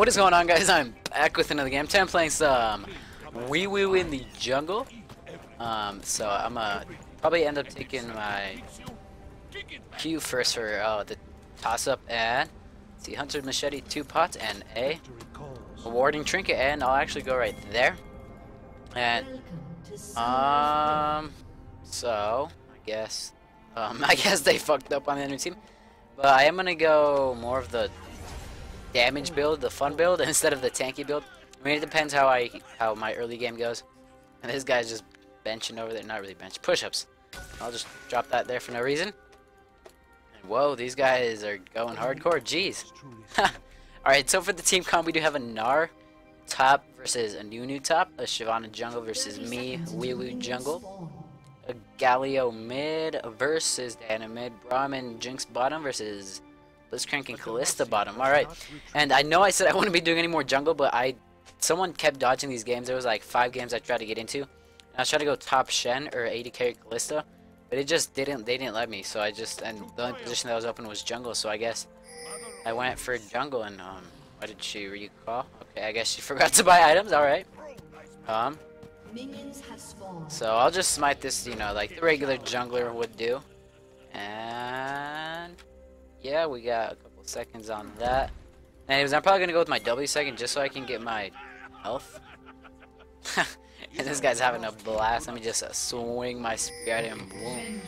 What is going on, guys? I'm back with another game. Today I'm playing some Wii Woo in the jungle. So I'm probably end up taking my Q first for the toss-up and the Hunter Machete, 2 pots, and a Rewarding Trinket, and I'll actually go right there. And so I guess they fucked up on the enemy team, but I am gonna go more of the damage build, the fun build, instead of the tanky build. I mean, it depends how my early game goes. And this guy's just benching over there, not really bench, push-ups. I'll just drop that there for no reason. And whoa, these guys are going hardcore. Jeez. Alright, so for the team comp, we do have a Gnar top versus a Nunu top, a Shyvana jungle versus me, Wii Woo jungle, a Galio mid versus Diana mid, Braum and Jinx bottom versus Blitzcrank and Kalista bottom. Alright, and I know I said I wouldn't be doing any more jungle, but someone kept dodging these games. There was like 5 games I tried to get into, and I was trying to go top Shen or AD carry Kalista, but it just didn't, they didn't let me, so I just, and the only position that was open was jungle, so I guess I went for jungle. And what did she recall? Okay, I guess she forgot to buy items. Alright, so I'll just smite this, you know, like the regular jungler would do. And yeah, we got a couple seconds on that. Anyways, I'm probably gonna go with my W second just so I can get my health. And this guy's having a blast. Let me just swing my spear at him. Boom.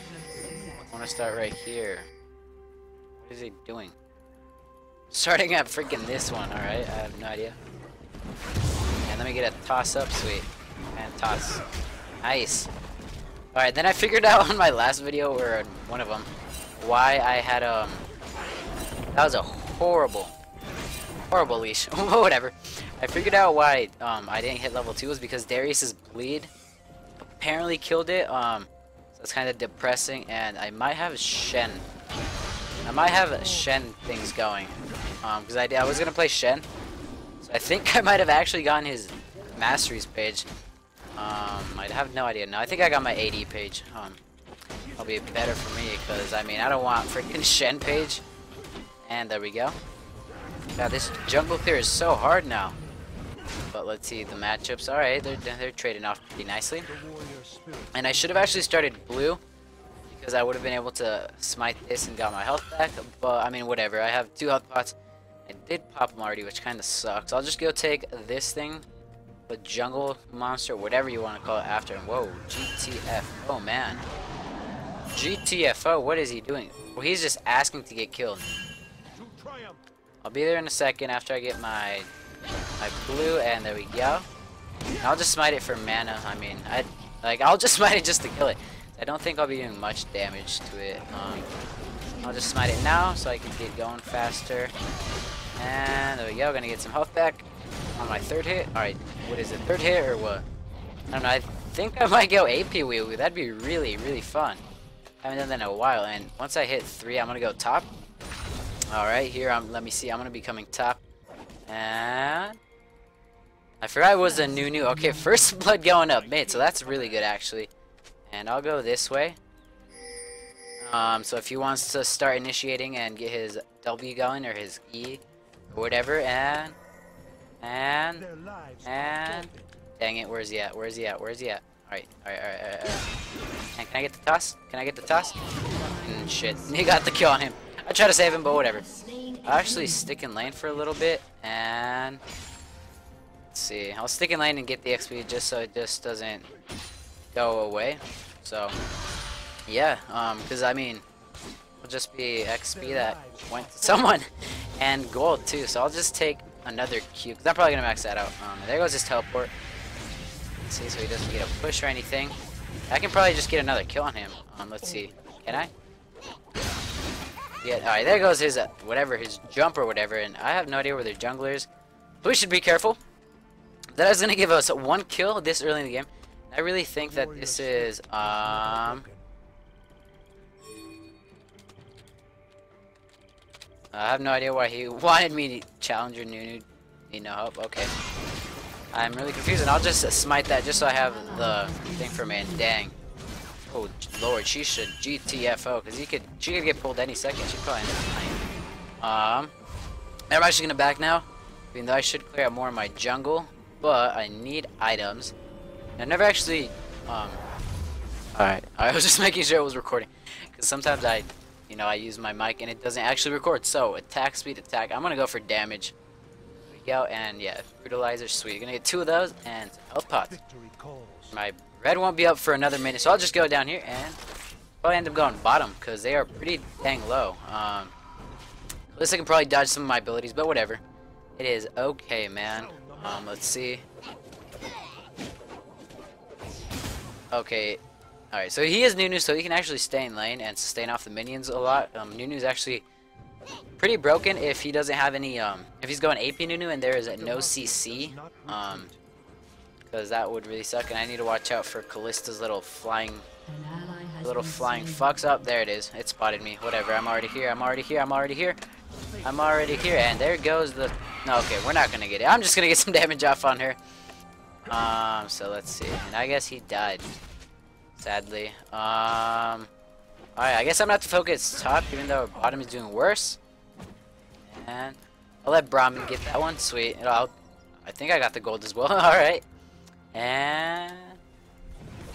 I wanna start right here. What is he doing? Starting at freaking this one, alright? I have no idea. And let me get a toss up, sweet. And toss. Nice. Alright, then I figured out on my last video, or one of them, why I had that was a horrible leash. Whatever. I figured out why I didn't hit level 2 was because Darius's bleed apparently killed it. So it's kind of depressing, and I might have Shen. I might have Shen things going. Because I was gonna play Shen, so I think I might have actually gotten his masteries page. I have no idea. No, I think I got my AD page. That'll be better for me, because I mean, I don't want freaking Shen page. And there we go. God, this jungle clear is so hard now. But let's see the matchups. Alright, they're trading off pretty nicely. And I should have actually started blue, because I would have been able to smite this and got my health back. But I mean, whatever. I have 2 health pots. I did pop them already, which kind of sucks. I'll just go take this thing, the jungle monster, whatever you want to call it, after him. Whoa, GTF. Oh man. GTFO, what is he doing? Well, he's just asking to get killed. I'll be there in a second after I get my blue, and there we go. And I'll just smite it for mana. I mean, I'll just smite it just to kill it. I don't think I'll be doing much damage to it. I'll just smite it now so I can get going faster. And there we go, gonna get some health back on my 3rd hit. Alright, what is it, 3rd hit or what? I don't know, I think I might go AP Wii Woo. That'd be really, really fun. I haven't done that in a while, and once I hit 3, I'm gonna go top. Alright, here, let me see, I'm going to be coming top, and I forgot it was a Nunu. Okay, first blood going up mid, so that's really good, actually, and I'll go this way. So if he wants to start initiating and get his W going, or his E, or whatever, and, dang it, where's he at? Alright, and can I get the toss? And shit, he got the kill on him. I try to save him, but whatever. I'll actually stick in lane for a little bit, and let's see. I'll stick in lane and get the XP just so it just doesn't go away. So yeah, because I mean, it'll just be XP that went to someone, and gold too. So I'll just take another Q, because I'm probably gonna max that out. There goes his teleport. Let's see, so he doesn't get a push or anything. I can probably just get another kill on him. Let's see, can I? Yeah, alright, there goes his, whatever, his jump or whatever, and I have no idea where their jungler is. But we should be careful. That is going to give us 1 kill this early in the game. I really think that this is, I have no idea why he wanted me to challenge your Nunu. Need no help, okay. I'm really confused, and I'll just smite that just so I have the thing for me, and dang. Oh lord, she should GTFO, because she could get pulled any second. She'd probably end up dying. I'm actually gonna back now. Even though I should clear out more of my jungle, but I need items. I never actually, alright, I was just making sure it was recording. Because sometimes I, you know, I use my mic and it doesn't actually record. So, attack, speed, attack. I'm going to go for damage. Freak out, and yeah, brutalizer, sweet. You're going to get two of those and health pots. My red won't be up for another minute, so I'll just go down here and probably end up going bottom. Because they are pretty dang low. At least I can probably dodge some of my abilities, but whatever. It is okay, man. Let's see. Okay. Alright, so he is Nunu, so he can actually stay in lane and sustain off the minions a lot. Nunu's actually pretty broken if he doesn't have any, if he's going AP Nunu and there is no CC. Because that would really suck, and I need to watch out for Callista's little flying fucks up. There it is. It spotted me. Whatever, I'm already here, and there goes the... No, okay, we're not gonna get it. I'm just gonna get some damage off on her. So let's see. And I guess he died. Sadly. Alright, I guess I'm gonna have to focus top, even though bottom is doing worse. And I'll let Braum get that one. Sweet. I think I got the gold as well. Alright. And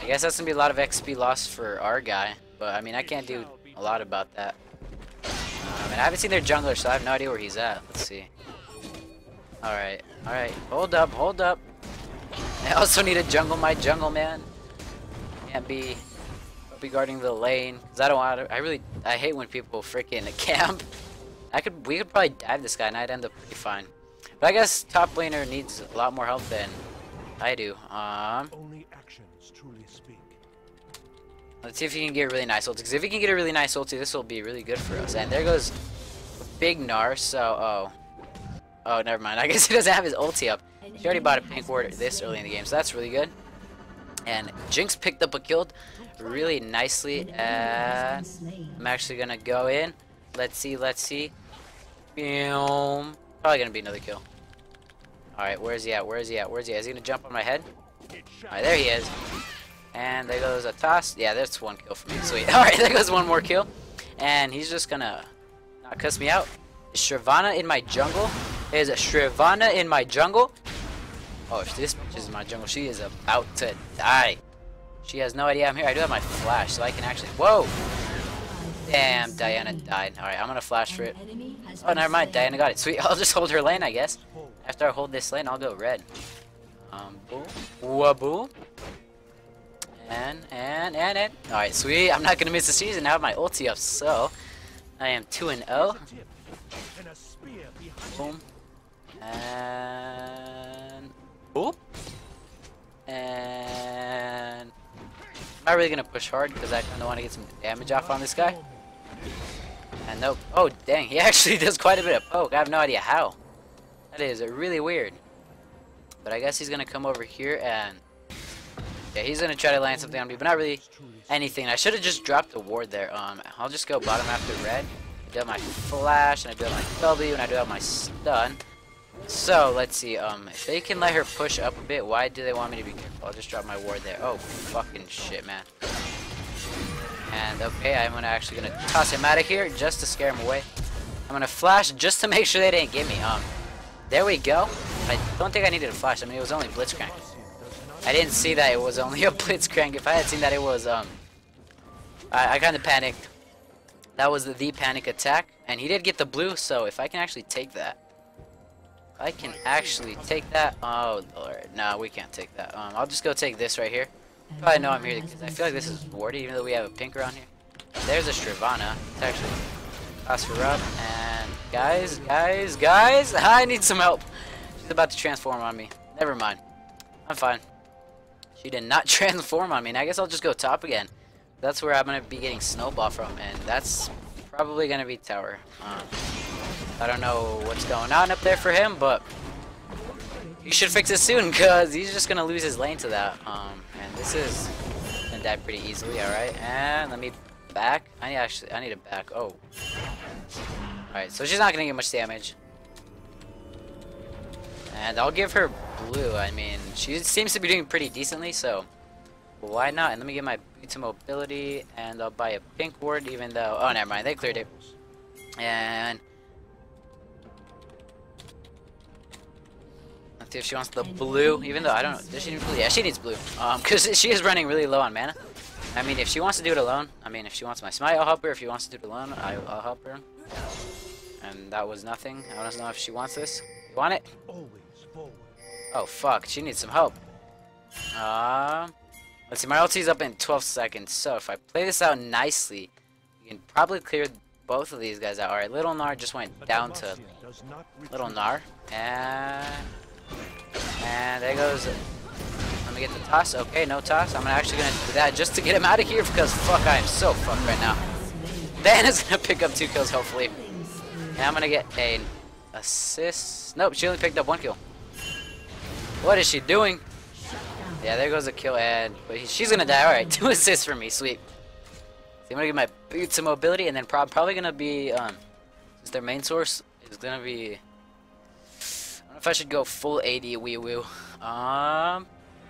I guess that's gonna be a lot of XP lost for our guy. But I mean, I can't do a lot about that. And I haven't seen their jungler, so I have no idea where he's at. Let's see. Alright. Alright. Hold up. I also need to jungle my jungle, man. Can't be guarding the lane, cause I don't want to. I hate when people freaking camp. We could probably dive this guy and I'd end up pretty fine. But I guess top laner needs a lot more help than I do. Only actions truly speak. Let's see if he can get a really nice ulti. Cause if he can get a really nice ulti, this will be really good for us. And there goes big Gnar. So oh, never mind. I guess he doesn't have his ulti up. He already bought a pink ward this early in the game, so that's really good. And Jinx picked up a kill really nicely. I'm actually gonna go in. Let's see. Boom. Probably gonna be another kill. Alright, where's he at? Is he gonna jump on my head? Alright, there he is. And there goes a toss. Yeah, that's one kill for me. Sweet. Alright, there goes one more kill. And he's just gonna not cuss me out. Is Shyvana in my jungle? Is Shyvana in my jungle? Oh, if this bitch is in my jungle, she is about to die. She has no idea I'm here. I do have my flash, so I can actually... Whoa! Damn, Diana died. Alright, I'm gonna flash for it. Oh, never mind. Diana got it. Sweet. I'll just hold her lane, I guess. After I hold this lane, I'll go red. Boom. Waboo. And. Alright, sweet. I'm not gonna miss the season. I have my ulti up, so... I am 2-0. Boom. And... Oop. And I'm not really gonna push hard because I kind of want to get some damage off on this guy. And nope. Oh dang, he actually does quite a bit of poke. I have no idea how. That is really weird. But I guess he's gonna come over here and yeah, he's gonna try to land something on me, but not really anything. I should have just dropped the ward there. I'll just go bottom after red. I do have my flash and I do have my W and I do have my stun. So let's see, if they can let her push up a bit. Why do they want me to be careful? I'll just drop my ward there. Oh fucking shit, man. And okay, I'm actually gonna toss him out of here just to scare him away. I'm gonna flash just to make sure they didn't get me. There we go. I don't think I needed a flash. I mean, it was only Blitzcrank. I didn't see that it was only a Blitzcrank. If I had seen that it was I kinda panicked. That was the panic attack. And he did get the blue, so if I can actually take that. I can actually take that. Oh lord, no, we can't take that. I'll just go take this right here. Probably know I'm here because I feel like this is warded, even though we have a pink around here. There's a Shyvana. It's actually toss her up. And guys, I need some help. She's about to transform on me. Never mind, I'm fine. She did not transform on me, and I guess I'll just go top again. That's where I'm gonna be getting snowball from, and that's probably gonna be tower. I don't know what's going on up there for him, but he should fix it soon because he's just going to lose his lane to that. And this is going to die pretty easily, alright. And let me back. I need to back. Oh. Alright, so she's not going to get much damage. And I'll give her blue. I mean, she seems to be doing pretty decently, so why not? And let me get my boots to mobility, and I'll buy a pink ward even though... Oh, never mind. They cleared it. And... talk to if she wants the blue, even though I don't know. Does she need blue? Yeah, she needs blue. Because she is running really low on mana. I mean, if she wants to do it alone, I mean, if she wants my smite, I'll help her. If she wants to do it alone, I'll help her. And that was nothing. I don't know if she wants this. You want it? Oh, fuck. She needs some help. Let's see. My ulti's up in 12 seconds. So if I play this out nicely, you can probably clear both of these guys out. Alright, Little Gnar just went down to Little Gnar. And there goes... Let me get the toss. Okay, no toss. I'm actually going to do that just to get him out of here because, fuck, I am so fucked right now. Diana's going to pick up 2 kills, hopefully. And I'm going to get an assist. Nope, she only picked up 1 kill. What is she doing? Yeah, there goes a kill, and but she's going to die. Alright, 2 assists for me. Sweet. So I'm going to get my boots of mobility, and then probably going to be, since their main source is going to be... I don't know if I should go full AD Wii Woo.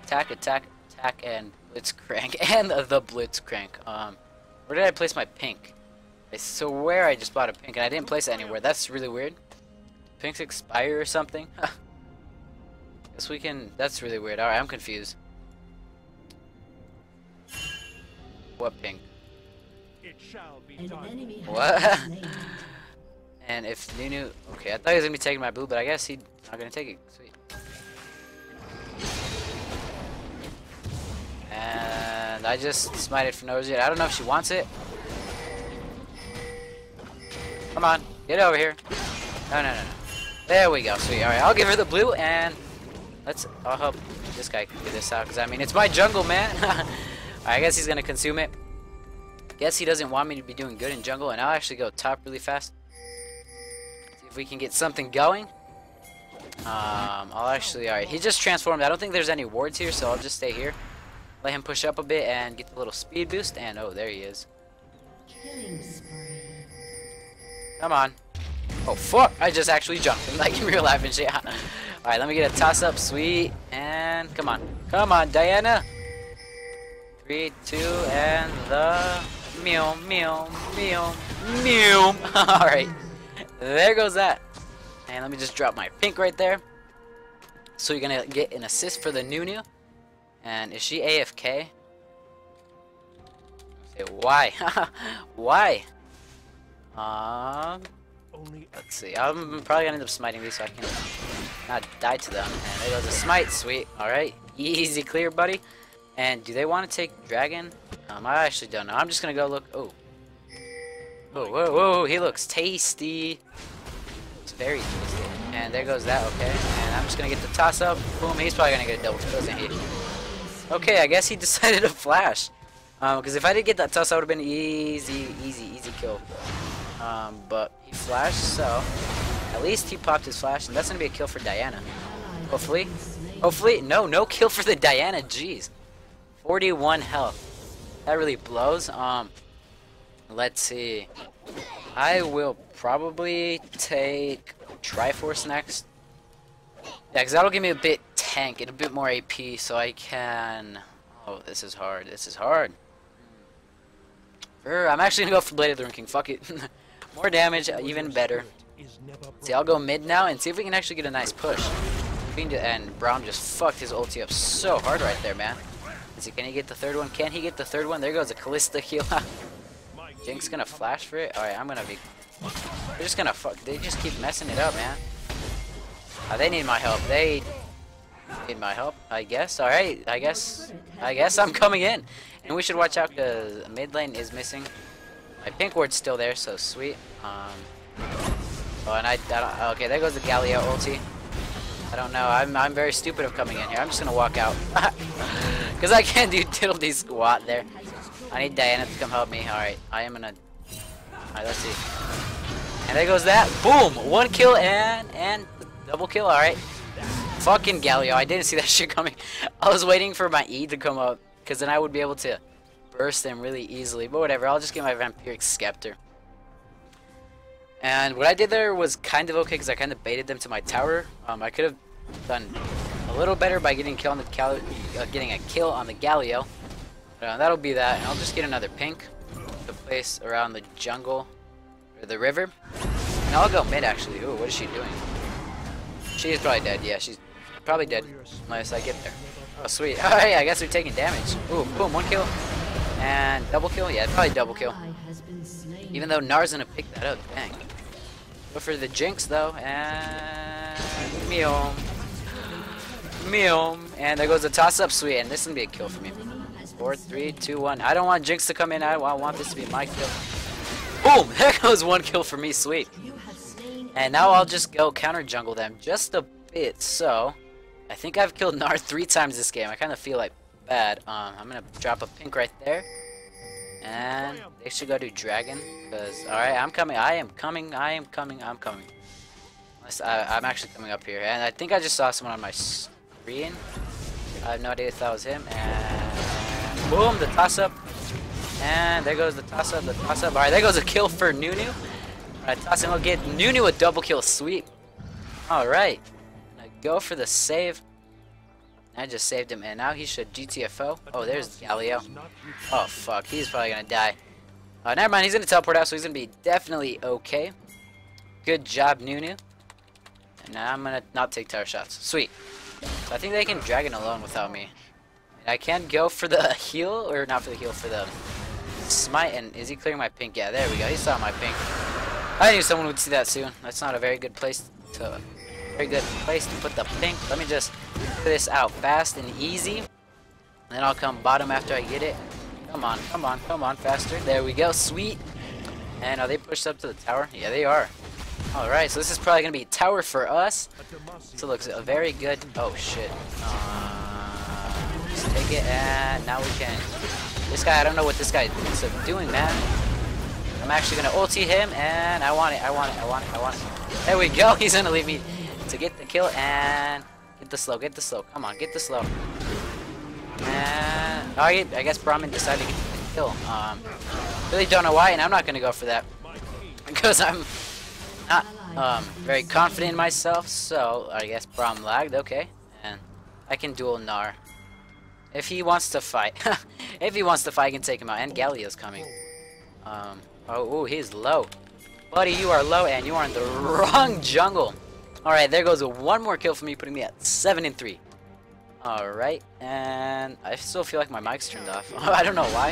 Attack, attack, attack, and Blitzcrank. And the Blitzcrank. Where did I place my pink? I swear I just bought a pink and I didn't place it anywhere. That's really weird. Pinks expire or something? Guess we can... That's really weird. Alright, I'm confused. What pink? It shall be done. What? And if Nunu... Okay, I thought he was going to be taking my blue, but I guess he's not going to take it. Sweet. And I just smited for no reason. I don't know if she wants it. Come on, get over here. No, no, no, no. There we go, sweet. Alright, I'll give her the blue and I'll help this guy figure this out because I mean, it's my jungle, man. Alright, I guess he's going to consume it. Guess he doesn't want me to be doing good in jungle and I'll actually go top really fast. See if we can get something going. I'll actually, alright, he just transformed. I don't think there's any wards here, so I'll just stay here. Let him push up a bit and get the little speed boost, and oh, there he is. Come on. Oh, fuck! I just actually jumped him, like in real life and shit. Alright, let me get a toss-up, sweet, and come on. Come on, Diana! 3, 2, and the... Meow, meow, meow, meow! Alright, there goes that. And let me just drop my pink right there. So you're gonna get an assist for the Nunu. And is she AFK? Say why? Why? Let's see. I'm probably gonna end up smiting these so I can not die to them. And there goes a smite, sweet. Alright. Easy clear, buddy. And do they want to take dragon? I actually don't know. I'm just gonna go look. Oh. Oh, whoa, whoa, he looks tasty. It's very tasty. And there goes that, okay. And I'm just gonna get the toss up. Boom, he's probably gonna get a double kill, isn't he? Okay, I guess he decided to flash. Because if I did get that toss, I would have been easy kill. But he flashed, so at least he popped his flash, and that's gonna be a kill for Diana. Hopefully. Hopefully. No, no kill for the Diana. Jeez. 41 health. That really blows. Let's see. I will probably take Triforce next. Yeah, because that'll give me a bit tank and a bit more AP, so I can... Oh, this is hard. This is hard. I'm actually going to go for Blade of the Rune King. Fuck it. More damage, even better. See, I'll go mid now and see if we can actually get a nice push. And Braum just fucked his ulti up so hard right there, man. Let's see, can he get the third one? Can he get the third one? There goes a Kalista heal. Jinx going to flash for it? Alright, I'm going to be... They're just going to fuck... They just keep messing it up, man. They need my help. They need my help, I guess. Alright, I guess I'm coming in. And we should watch out because mid lane is missing. My pink ward's still there, so sweet. Oh, and I don't, okay, there goes the Galio ulti. I don't know. I'm very stupid of coming in here. I'm just going to walk out. Because I can't do diddledy squat there. I need Diana to come help me. Alright, I am going to... Alright, let's see. And there goes that. Boom! 1 kill and... Double kill, alright. Fucking Galio, I didn't see that shit coming. I was waiting for my E to come up, because then I would be able to burst them really easily. But whatever, I'll just get my Vampiric Scepter. And what I did there was kind of okay, because I kind of baited them to my tower. I could have done a little better by getting, a kill on the Galio. That'll be that, and I'll just get another pink to place around the jungle, or the river. And I'll go mid, actually. Ooh, what is she doing? She's probably dead, yeah, she's Probably dead, unless I get there. Oh, sweet. Oh, hey, I guess we're taking damage. Ooh, boom, one kill. And double kill? Yeah, probably double kill. Even though Gnar's gonna pick that up, dang. Go for the Jinx, though, and... Meom. Meom. And there goes the toss-up, sweet, and this is gonna be a kill for me. 4, 3, 2, 1. I don't want Jinx to come in, I want this to be my kill. Boom! There goes one kill for me, sweet. And now I'll just go counter-jungle them just a bit, so... I think I've killed Gnar 3 times this game. I kind of feel like bad. I'm gonna drop a pink right there, and they should go do dragon. Cause all right, I'm coming. I am coming. I am coming. I'm coming. Unless I'm actually coming up here, and I think I just saw someone on my screen. I have no idea if that was him. And boom, the toss up, and there goes the toss up. The toss up. All right, there goes a kill for Nunu. All right, toss and we'll get Nunu a double kill. Sweet. All right. Go for the save. I just saved him, and now he should GTFO. Oh, there's Galio. Oh, fuck. He's probably gonna die. Never mind. He's gonna teleport out, so he's gonna be definitely okay. Good job, Nunu. And now I'm gonna not take tower shots. Sweet. So I think they can dragon alone without me. I can go for the heal, or not for the heal, for the smite. And is he clearing my pink? Yeah, there we go. He saw my pink. I knew someone would see that soon. That's not a very good place to... Very good place to put the pink. Let me just put this out fast and easy. Then I'll come bottom after I get it. Come on, come on, come on, faster. There we go, sweet. And are they pushed up to the tower? Yeah, they are. Alright, so this is probably going to be tower for us. So it looks a very good... Oh, shit. Just take it, and now we can... This guy, I don't know what this guy is doing, man. I'm actually going to ulti him, and I want it, I want it, I want it, I want it. There we go, he's going to leave me... to get the kill and get the slow, come on, get the slow. And oh, I guess Braum decided to get the kill. Really don't know why, and I'm not gonna go for that because I'm not very confident in myself. So I guess Braum lagged, okay. And I can duel Gnar if he wants to fight. If he wants to fight, I can take him out. And Galio's coming. Oh, ooh, he's low, buddy. You are low, and you are in the wrong jungle. Alright, there goes one more kill for me, putting me at 7-3. Alright, and I still feel like my mic's turned off. I don't know why.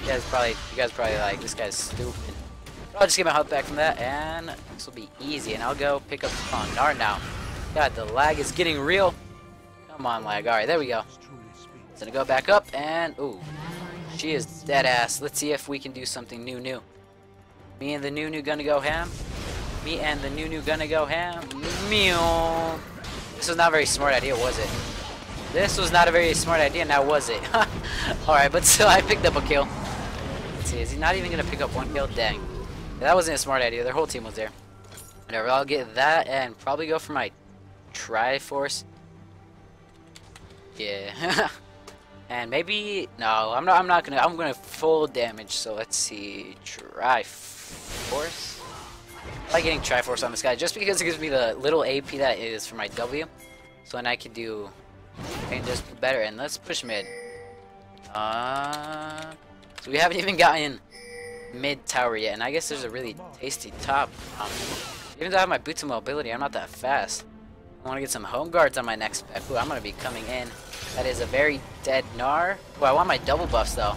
You guys probably like, this guy's stupid. But I'll just get my health back from that, and this will be easy. And I'll go pick up on Gnar now. God, the lag is getting real. Come on, lag. Alright, there we go. It's gonna go back up, and ooh. She is dead ass. Let's see if we can do something new. Me and the new gonna go ham. Me and the Nunu gonna go ham. Meow. This was not a very smart idea, was it? This was not a very smart idea, now was it? Alright, but still, I picked up a kill. Let's see, is he not even gonna pick up one kill? Dang. Yeah, that wasn't a smart idea, their whole team was there. Whatever, I'll get that and probably go for my Triforce. Yeah. And maybe... No, I'm gonna full damage, so let's see... Triforce? I like getting Triforce on this guy just because it gives me the little AP that it is for my W. So then I can do just better. And let's push mid. So we haven't even gotten mid tower yet. And I guess there's a really tasty top. Even though I have my boots of mobility, I'm not that fast. I want to get some home guards on my next pack. Ooh, I'm going to be coming in. That is a very dead Gnar. Ooh, I want my double buffs though.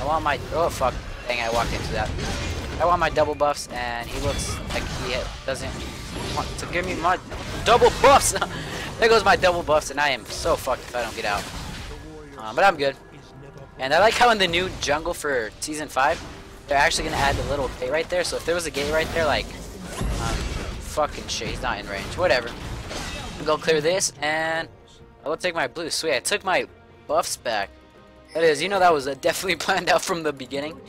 I want my... Oh, fuck. Dang, I walked into that. I want my double buffs, and he looks like he doesn't want to give me my double buffs. There goes my double buffs, and I am so fucked if I don't get out. But I'm good. And I like how in the new jungle for Season 5, they're actually going to add the little gate right there. So if there was a gate right there, like, fucking shit, he's not in range. Whatever. I'll go clear this, and I will take my blue. Sweet, I took my buffs back. That is, you know, that was definitely planned out from the beginning.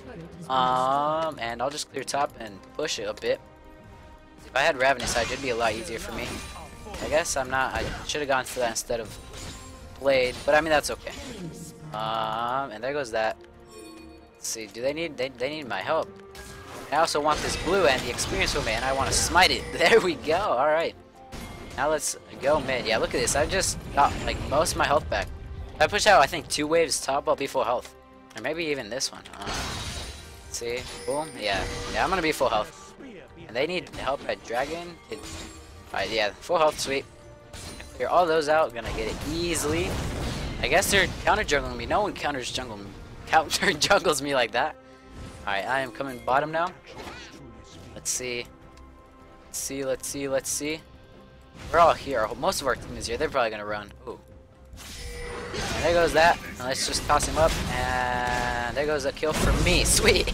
And I'll just clear top and push it a bit. If I had Ravenous, it'd be a lot easier for me. I guess I'm not, I should have gone for that instead of Blade, but I mean, that's okay. And there goes that. Let's see, do they need my help? I also want this blue and the experience with me, and I want to smite it. There we go, alright. Now let's go mid. Yeah, look at this, I just got, like, most of my health back. If I push out, I think 2 waves top, I'll be full health. Or maybe even this one. See, boom, yeah, I'm gonna be full health. And they need help at dragon. Alright, yeah, full health, sweet. Clear all those out. Gonna get it easily. I guess they're counter jungling me. No one counter jungles me like that. Alright, I am coming bottom now. Let's see. Let's see, let's see, let's see. We're all here. Most of our team is here. They're probably gonna run. Ooh. And there goes that. And let's just toss him up. And there goes a kill for me. Sweet.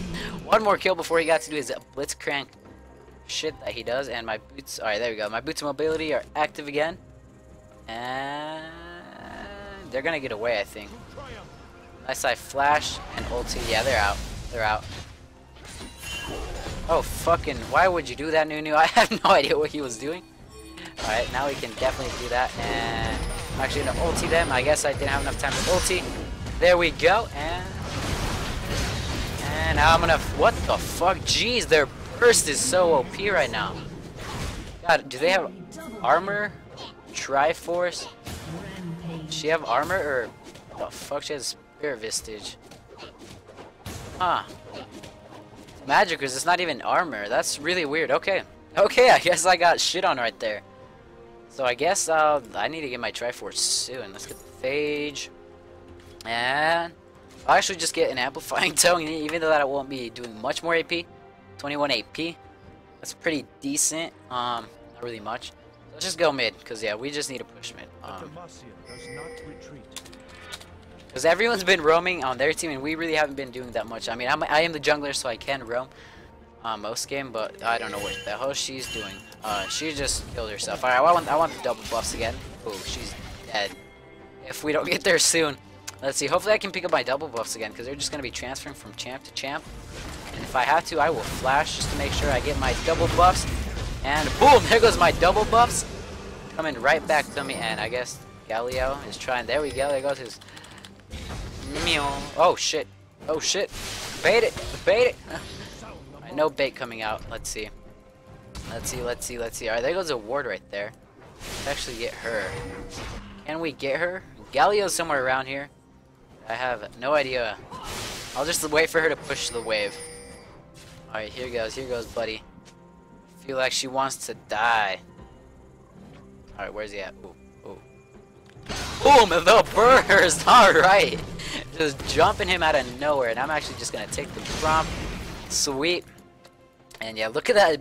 One more kill before he got to do his Blitzcrank shit that he does. And my boots. Alright, there we go. My boots and mobility are active again. And they're gonna get away, I think. Unless I flash and ulti. Yeah, they're out. They're out. Oh, fucking. Why would you do that, Nunu? I have no idea what he was doing. Alright, now we can definitely do that. And I'm actually going to ulti them. I guess I didn't have enough time to ulti. There we go. And now I'm going to... What the fuck? Jeez, their burst is so OP right now. God, do they have armor? Triforce? Does she have armor? Or... What the fuck? She has Spirit Vestige. Huh. Magic is it's not even armor. That's really weird. Okay. Okay, I guess I got shit on right there. So I guess I need to get my Triforce soon. Let's get the Phage. And I'll actually just get an Amplifying Tone, even though that I won't be doing much more AP. 21 AP. That's pretty decent. Not really much. Let's just go mid, because yeah, we just need to push mid. Because everyone's been roaming on their team, and we really haven't been doing that much. I mean, I am the jungler, so I can roam most game, but I don't know what the hell she's doing. She just killed herself. Alright, I want the double buffs again. Oh, she's dead. If we don't get there soon. Let's see. Hopefully I can pick up my double buffs again, because they're just going to be transferring from champ to champ. And if I have to, I will flash just to make sure I get my double buffs. And boom! There goes my double buffs. Coming right back to me, and I guess Galio is trying. There we go. There goes his... Meow. Oh shit. Oh shit. Bait it. Bait it. Right, no bait coming out. Let's see. Let's see. Let's see. Let's see. Alright, there goes a ward right there. Let's actually get her. Can we get her? Galio's somewhere around here. I have no idea. I'll just wait for her to push the wave. Alright, here goes. Here goes, buddy. I feel like she wants to die. Alright, where's he at? Ooh. Boom! The burst! Alright! Just jumping him out of nowhere. And I'm actually just going to take the prompt. Sweet. And yeah, look at that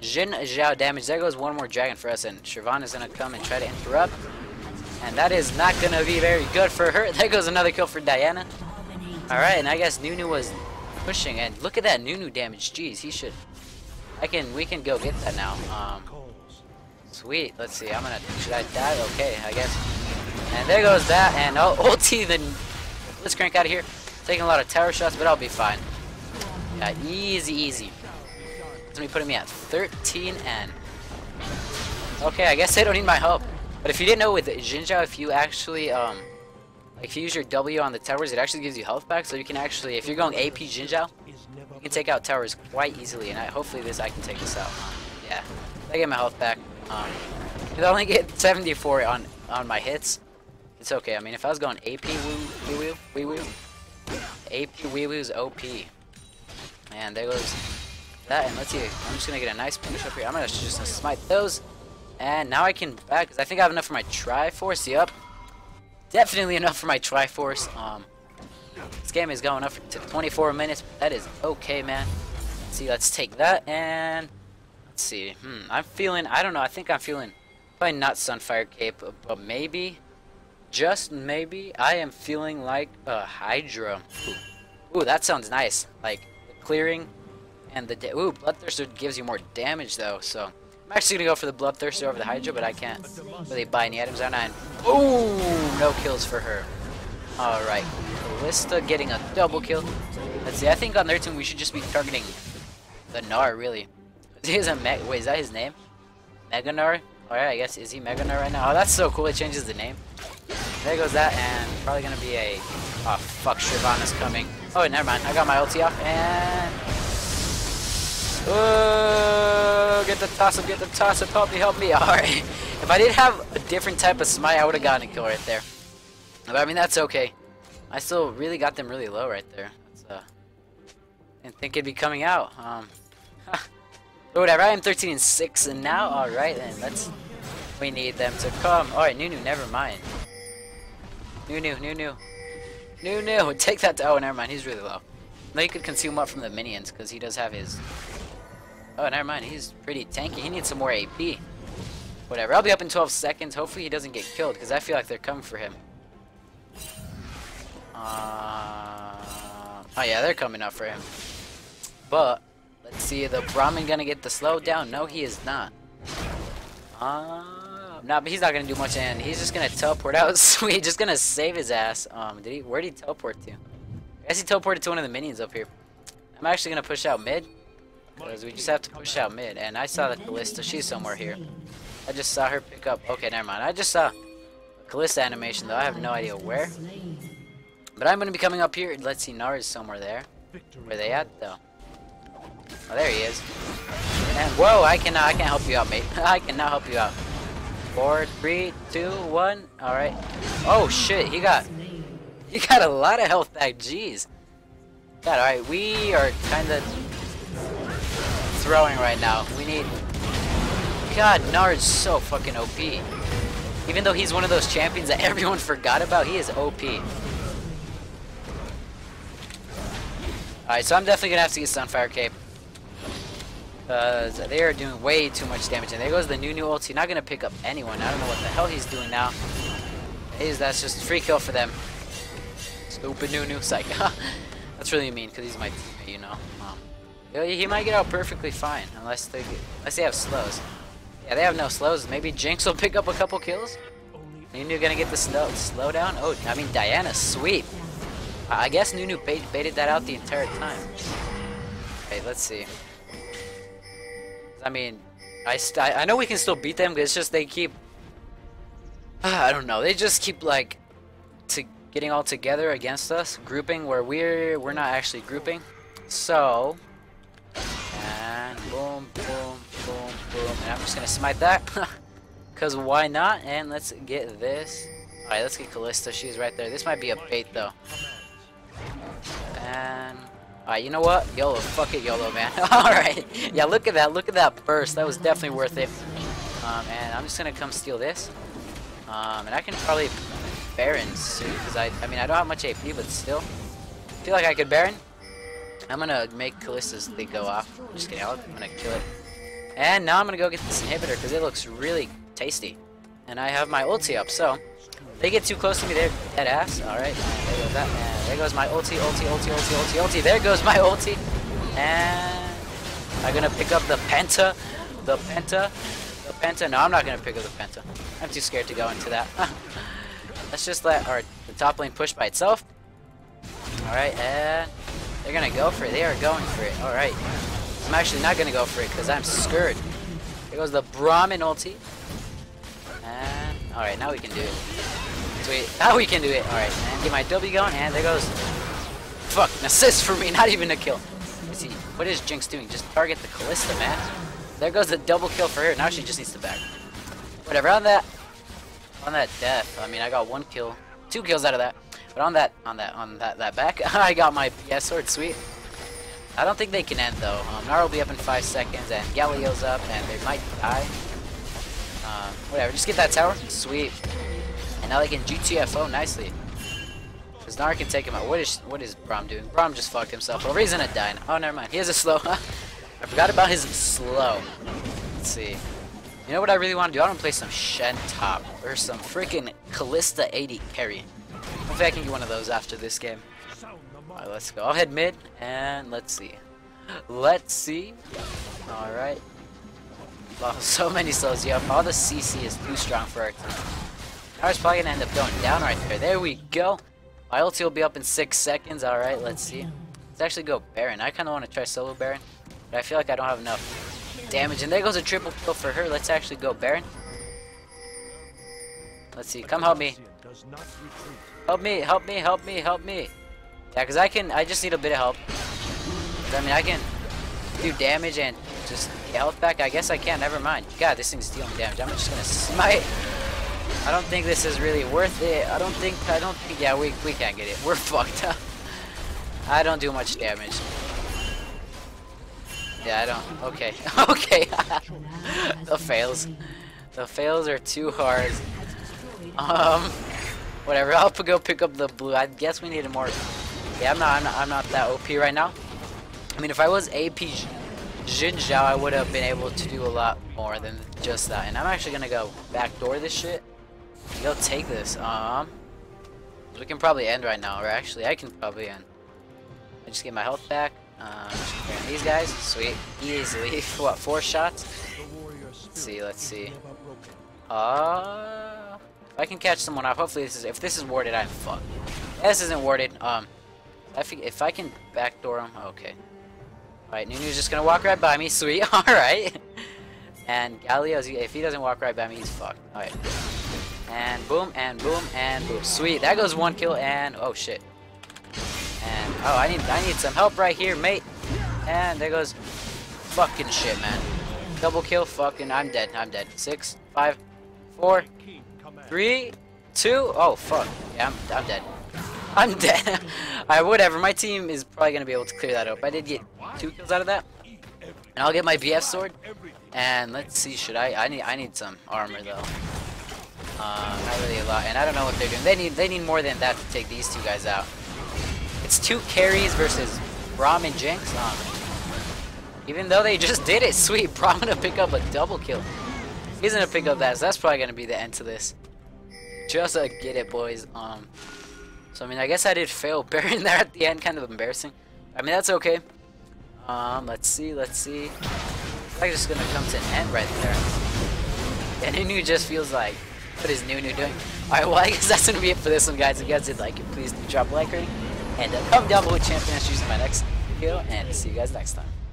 Xin Zhao damage. There goes one more dragon for us. And Shyvana is going to come and try to interrupt. And that is not going to be very good for her. There goes another kill for Diana. Alright, and I guess Nunu was pushing. And look at that Nunu damage. Jeez, he should... We can go get that now. Sweet. Let's see. I'm going to... Should I die? Okay, I guess... And there goes that, and I'll ulti the Blitzcrank out of here. Taking a lot of tower shots, but I'll be fine. Yeah, easy, easy. That's me putting me at 13 and... Okay, I guess they don't need my help. But if you didn't know, with Xin Zhao, if you actually, if you use your W on the towers, it actually gives you health back. So you can actually, if you're going AP Xin Zhao, you can take out towers quite easily. And hopefully I can take this out. Yeah, I get my health back. I only get 74 on my hits. It's okay. I mean, if I was going AP Wii Woo's OP. And there goes that. And let's see. I'm just going to get a nice punish up here. I'm going to just smite those. And now I can back. Because I think I have enough for my Triforce. Yup. Definitely enough for my Triforce. This game is going up to 24 minutes. But that is okay, man. Let's see. Let's take that. And let's see. I'm feeling. I don't know. I think I'm feeling probably not Sunfire Cape. But maybe. Just maybe I am feeling like a Hydra. Ooh, that sounds nice. Like the clearing and the ooh, Bloodthirster gives you more damage though. So I'm actually gonna go for the Bloodthirster over the Hydra, but I can't really buy any items on nine. Ooh, no kills for her. All right, Kalista getting a double kill. Let's see. I think on their team we should just be targeting the Gnar really. He is a Meg. Wait, is that his name? Mega Gnar? All right, I guess is he Mega Gnar right now? Oh, that's so cool. It changes the name. There goes that, and probably gonna be a... Oh fuck, Shyvana's coming. Oh, never mind. I got my ulti off, and... Oh, get the toss-up, get the toss-up. Help me, help me. Alright. If I did have a different type of smite, I would have gotten a kill right there. But I mean, that's okay. I still really got them really low right there. That's, didn't think it'd be coming out. But whatever, I am 13 and 6, and now, alright, then let's... We need them to come. Alright, Nunu, never mind. Nunu, take that to... Oh, never mind, he's really low. No, you could consume up from the minions, because he does have his... Oh, never mind, he's pretty tanky. He needs some more AP. Whatever, I'll be up in 12 seconds. Hopefully he doesn't get killed, because I feel like they're coming for him. Oh yeah, they're coming up for him. But, let's see, the Brahmin gonna get the slow down? No, he is not. No, but he's not gonna do much, and he's just gonna teleport out. Sweet, just gonna save his ass. Where did he teleport to? I guess he teleported to one of the minions up here. I'm actually gonna push out mid, because we just have to push out mid. And I saw that Kalista, she's somewhere here. I just saw her pick up. Okay, never mind. I just saw Kalista animation, though. I have no idea where. But I'm gonna be coming up here. Let's see, Gnar is somewhere there. Where are they at, though? Oh, there he is. And whoa, I can't help you out, mate. I cannot help you out. 4, 3, 2, 1. All right. Oh shit, he got a lot of health back. Jeez. God, all right, we are kind of throwing right now. We need. God, Gnar's so fucking OP. Even though he's one of those champions that everyone forgot about, he is OP. Alright, so I'm definitely going to have to get Sunfire Cape. Because they are doing way too much damage. And there goes the Nunu ult. He's not going to pick up anyone. I don't know what the hell he's doing now. That's just a free kill for them. Stupid Nunu. Psych. That's really mean because he's my teammate, you know. He might get out perfectly fine. Unless they have slows. Yeah, they have no slows. Maybe Jinx will pick up a couple kills. Nunu going to get the slow down. Oh, I mean Diana. Sweet. I guess Nunu baited that out the entire time. Okay, let's see. I mean, I know we can still beat them, but it's just they keep... I don't know, they just keep, like, getting all together against us, grouping where we're not actually grouping. So... And boom, boom, boom, boom. And I'm just gonna smite that. Because why not? And let's get this. Alright, let's get Kalista, she's right there. This might be a bait, though. And alright, you know what? YOLO, fuck it, YOLO, man. Alright. Yeah, look at that burst. That was definitely worth it. And I'm just gonna come steal this. And I can probably Baron soon, because I mean I don't have much AP, but still. I feel like I could Baron. I'm gonna make Callista's thing go off. I'm just kidding, I'm gonna kill it. And now I'm gonna go get this inhibitor because it looks really tasty. And I have my ulti up, so if they get too close to me, they're dead ass. Alright, there goes that man. There goes my ulti. There goes my ulti. And I'm gonna pick up the penta. No, I'm not gonna pick up the penta. I'm too scared to go into that. Let's just let the top lane push by itself. Alright, and they're gonna go for it. They are going for it. Alright. I'm actually not gonna go for it because I'm scared. There goes the Brahmin ulti. And alright, now we can do it. Sweet. Now we can do it. Alright, and get my W going, and there goes... Fuck, an assist for me, not even a kill. Let's see, what is Jinx doing? Just target the Kalista, man. There goes the double kill for her, now she just needs to back. Whatever, on that death, I mean, I got 2 kills out of that. But on that back, I got my PS sword, sweet. I don't think they can end, though. Gnar will be up in 5 seconds, and Galio's up, and they might die. Whatever, just get that tower. Sweet. And now they can GTFO nicely. Because Gnar can take him out. What is Braum doing? Braum just fucked himself over. He's gonna die now. Oh, never mind. He has a slow. I forgot about his slow. Let's see. You know what I really want to do? I want to play some Shen top. Or some freaking Kalista 80 carry. Hopefully I can get one of those after this game. Alright, let's go. I'll head mid. And let's see. Alright. Wow, so many slows. Yeah, all the CC is too strong for our team. I was probably gonna end up going down right there. There we go. My ulti will be up in 6 seconds. Alright, let's see. Let's actually go Baron. I kind of want to try solo Baron, but I feel like I don't have enough damage. And there goes a triple kill for her. Let's actually go Baron. Let's see. Come help me. Help me. Yeah, because I just need a bit of help. I mean, I can do damage and just get health back. I guess I can. Never mind. God, this thing's dealing damage. I'm just gonna smite. I don't think this is really worth it. I don't think, yeah, we can't get it. We're fucked up. I don't do much damage. Yeah, I don't, okay. Okay. The fails. The fails are too hard. Whatever. I'll go pick up the blue. I guess we needed more. Yeah, I'm not that OP right now. I mean, if I was AP Xin Zhao, I would have been able to do a lot more than just that. And I'm actually gonna go backdoor this shit. Yo, take this. We can probably end right now, or actually, I can probably end. I just get my health back. These guys, sweet, easily. What, 4 shots? Let's see. If I can catch someone off. Hopefully, this is. If this is warded, I'm fucked. This isn't warded. If I can backdoor him, okay. All right, Nunu's just gonna walk right by me. Sweet. All right. And Galio, if he doesn't walk right by me, he's fucked. All right. And boom, and boom, and boom. Sweet. That goes 1 kill. And oh shit. And oh, I need some help right here, mate. And there goes fucking shit, man. Double kill, fucking, I'm dead. 6, 5, 4, 3, 2, oh fuck, yeah, I'm dead. Whatever, my team is probably gonna be able to clear that up. I did get 2 kills out of that, and I'll get my BF sword, and let's see, should I need some armor though, not really a lot, and I don't know what they're doing. They need more than that to take these 2 guys out. It's 2 carries versus Braum and Jinx, even though they just did it. Sweet, bro, I'm gonna pick up a double kill. He's gonna pick up that, so that's probably gonna be the end to this. Just get it, boys. So I mean, I guess I did fail burying there at the end, kind of embarrassing. I mean, that's okay. Let's see. I'm just gonna come to an end right there. And Nunu just feels like, what is Nunu doing? Alright, well I guess that's gonna be it for this one, guys. If you guys did like it, please do drop a like rating, and comment down below what champion I choose in my next video, and see you guys next time.